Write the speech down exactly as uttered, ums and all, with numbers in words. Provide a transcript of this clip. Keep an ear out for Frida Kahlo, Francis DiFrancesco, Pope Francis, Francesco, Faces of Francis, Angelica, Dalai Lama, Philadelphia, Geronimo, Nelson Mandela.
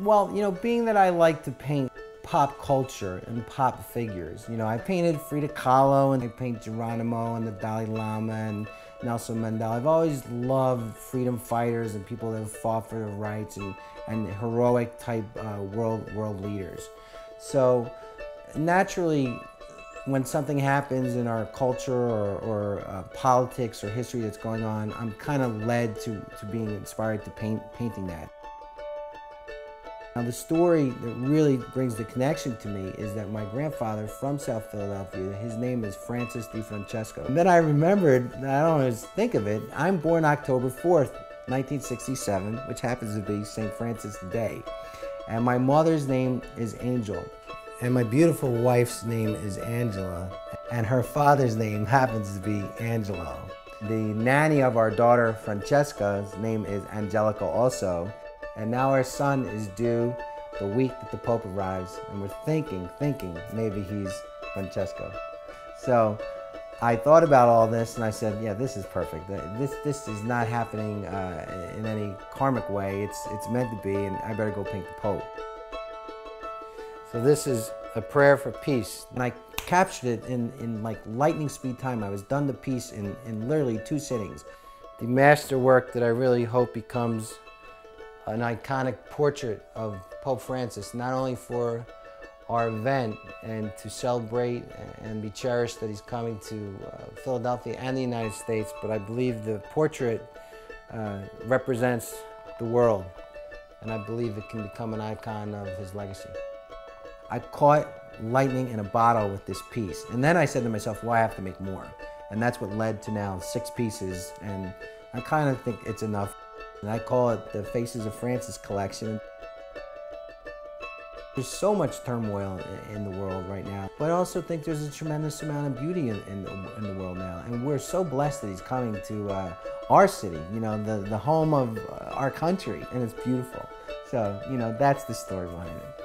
Well, you know, being that I like to paint pop culture and pop figures, you know, I painted Frida Kahlo and I paint Geronimo and the Dalai Lama and Nelson Mandela. I've always loved freedom fighters and people that have fought for their rights and, and heroic type uh, world, world leaders. So naturally, when something happens in our culture or, or uh, politics or history that's going on, I'm kind of led to, to being inspired to paint painting that. Now the story that really brings the connection to me is that my grandfather from South Philadelphia, his name is Francis DiFrancesco. And then I remembered, and I don't always think of it, I'm born October fourth, nineteen sixty-seven, which happens to be Saint Francis Day. And my mother's name is Angel. And my beautiful wife's name is Angela, and her father's name happens to be Angelo. The nanny of our daughter, Francesca's name is Angelica also, and now our son is due the week that the Pope arrives, and we're thinking, thinking, maybe he's Francesco. So I thought about all this, and I said, yeah, this is perfect. This, this is not happening uh, in any karmic way. It's, it's meant to be, and I better go paint the Pope. So this is a prayer for peace. And I captured it in, in like lightning speed time. I was done the piece in, in literally two sittings. The masterwork that I really hope becomes an iconic portrait of Pope Francis, not only for our event and to celebrate and be cherished that he's coming to uh, Philadelphia and the United States, but I believe the portrait uh, represents the world. And I believe it can become an icon of his legacy. I caught lightning in a bottle with this piece. And then I said to myself, well, I have to make more. And that's what led to now six pieces. And I kind of think it's enough. And I call it the Faces of Francis collection. There's so much turmoil in the world right now, but I also think there's a tremendous amount of beauty in, in, the, in the world now. And we're so blessed that he's coming to uh, our city, you know, the, the home of our country, and it's beautiful. So, you know, that's the story behind it.